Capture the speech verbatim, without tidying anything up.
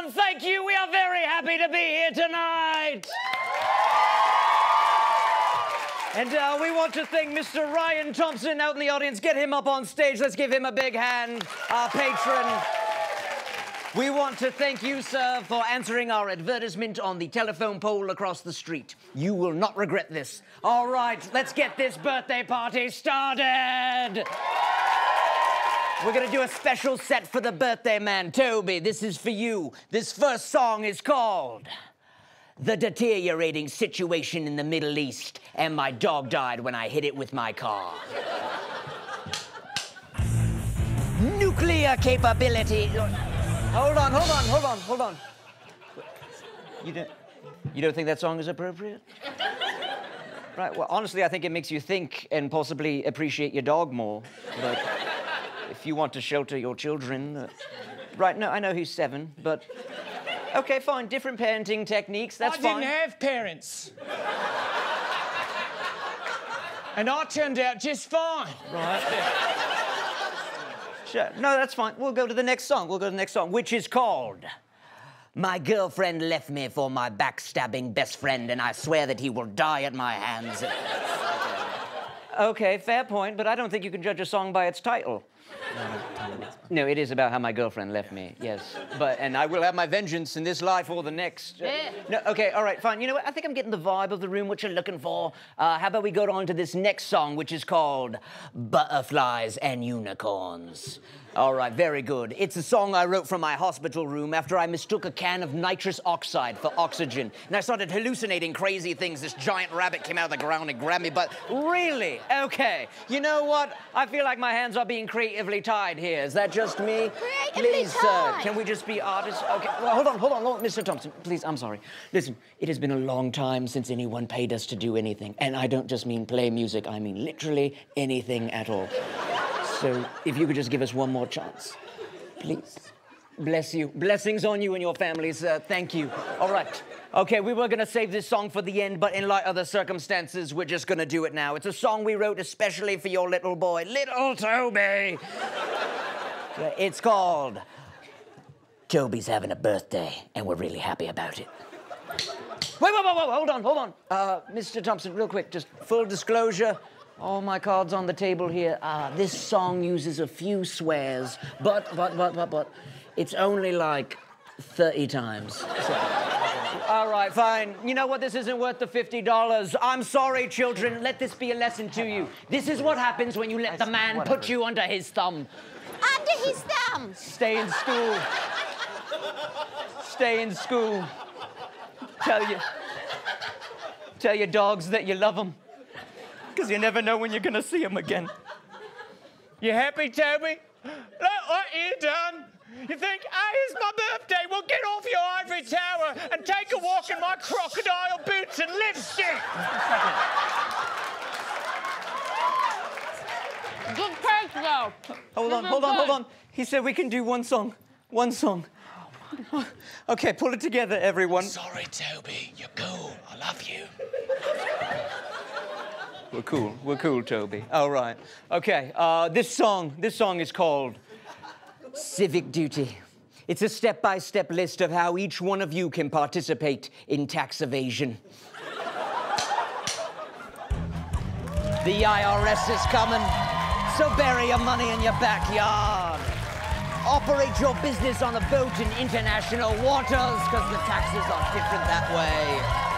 everyone. Thank you. We are very happy to be here tonight. And uh, we want to thank Mister Ryan Thompson out in the audience. Get him up on stage. Let's give him a big hand, our patron. We want to thank you, sir, for answering our advertisement on the telephone pole across the street. You will not regret this. All right, let's get this birthday party started. We're going to do a special set for the birthday man, Toby. This is for you. This first song is called The Deteriorating Situation in the Middle East, and my dog died when I hit it with my car. Nuclear capability... Hold on, hold on, hold on, hold on. You don't, you don't think that song is appropriate? Right, well, honestly, I think it makes you think and possibly appreciate your dog more. But if you want to shelter your children... Uh, right, no, I know he's seven, but... OK, fine, different parenting techniques, that's fine. I didn't have parents. And I turned out just fine. Right. Sure. No, that's fine. We'll go to the next song. We'll go to the next song, which is called My Girlfriend Left Me for My Backstabbing Best Friend, and I Swear That He Will Die at My Hands. Okay, fair point, but I don't think you can judge a song by its title. No, it is about how my girlfriend left me, yes. But, and I will have my vengeance in this life or the next. Yeah. No, okay, all right, fine. You know what? I think I'm getting the vibe of the room, what you're looking for. Uh, how about we go on to this next song, which is called Butterflies and Unicorns. All right, very good. It's a song I wrote from my hospital room after I mistook a can of nitrous oxide for oxygen. And I started hallucinating crazy things. This giant rabbit came out of the ground and grabbed me, but really? Okay. You know what? I feel like my hands are being creatively tied here. Is that just me? Creatively please, tied. Sir, can we just be artists? Okay, well, hold on, hold on, hold on, Mister Thompson, please, I'm sorry. Listen, it has been a long time since anyone paid us to do anything. And I don't just mean play music, I mean literally anything at all. So, if you could just give us one more chance, please. Bless you. Blessings on you and your families. Uh, thank you. All right. Okay, we were going to save this song for the end, but in light of the circumstances, we're just going to do it now. It's a song we wrote especially for your little boy, little Toby. It's called Toby's Having a Birthday, and we're really happy about it. Wait, wait, wait, wait, hold on, hold on. Uh, Mister Thompson, real quick, just full disclosure. All my cards on the table here. Uh, this song uses a few swears, but, but, but, but, but, it's only like thirty times. So. All right, fine. You know what? This isn't worth the fifty dollars. I'm sorry, children. Let this be a lesson to you. This is what happens when you let the man put you under his thumb. Under his thumb? Stay in school. Stay in school. Tell you. Tell your dogs that you love them. Because you never know when you're going to see him again. You happy, Toby? Look what you done. You think, hey, it's my birthday. Well, get off your ivory tower and take a walk in my crocodile boots and lipstick. Good take, though. Hold on, hold on, hold on. He said we can do one song. One song. Oh, OK, pull it together, everyone. Sorry, Toby. You're cool. I love you. We're cool. We're cool, Toby. All right. OK, uh, this song, this song is called Civic Duty. It's a step-by-step list of how each one of you can participate in tax evasion. The I R S is coming, so bury your money in your backyard. Operate your business on a boat in international waters, because the taxes are different that way.